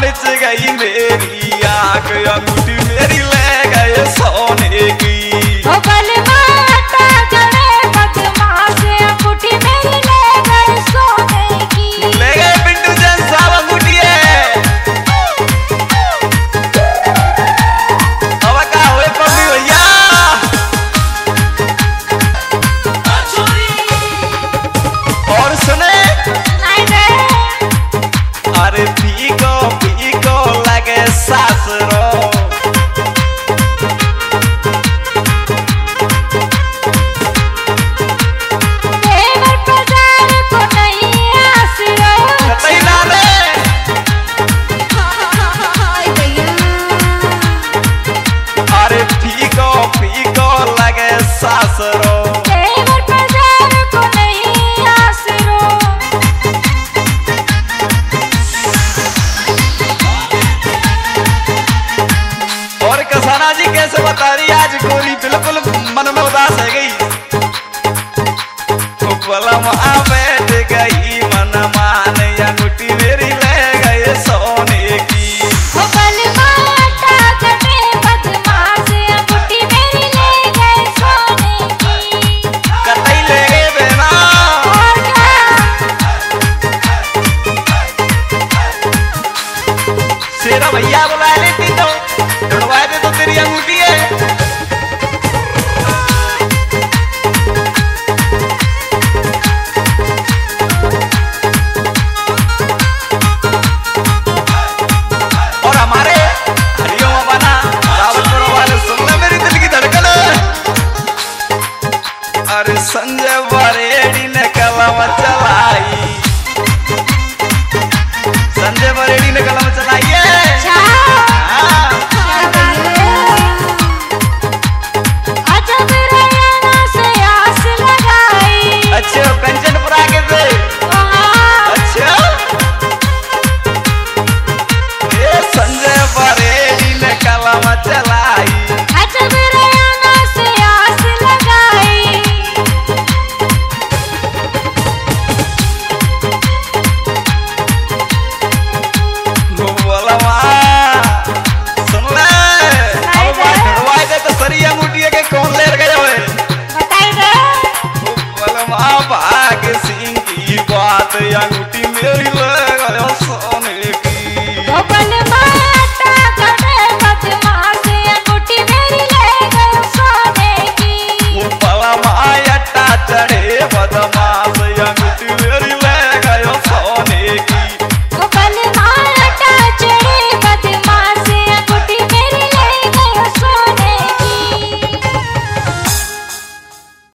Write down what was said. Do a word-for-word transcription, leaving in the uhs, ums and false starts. Mitch गई मेरी आग अंगूठी मेरी ले गए सोने की संजय।